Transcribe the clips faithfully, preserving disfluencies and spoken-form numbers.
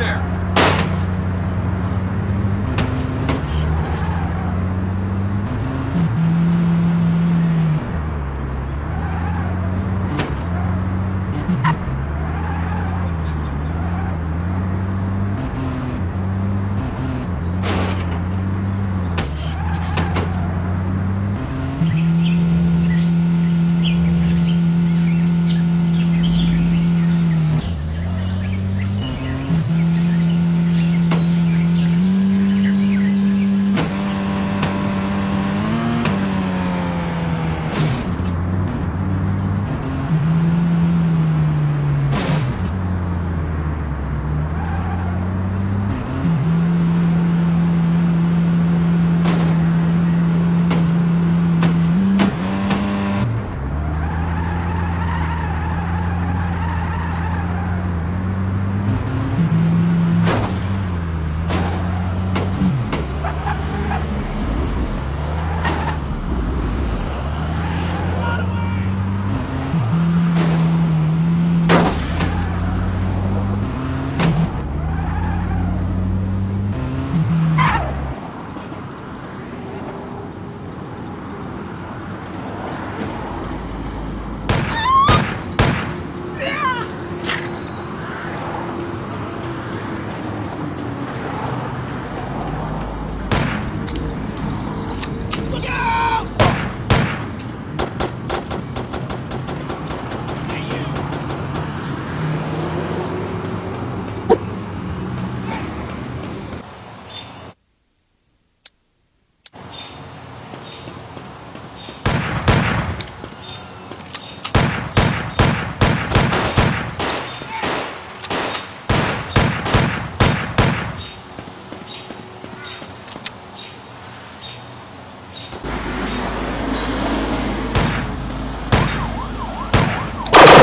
right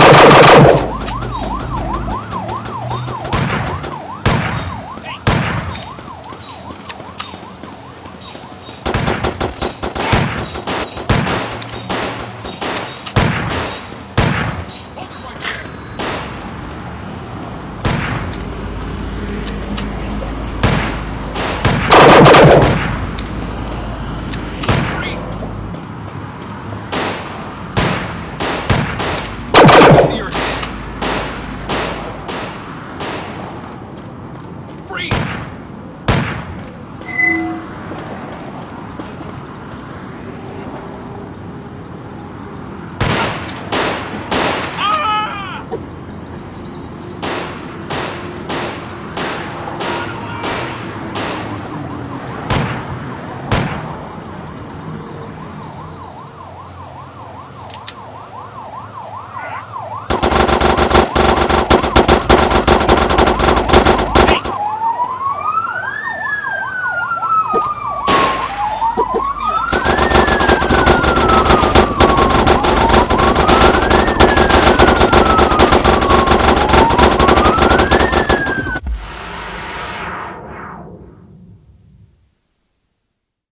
there.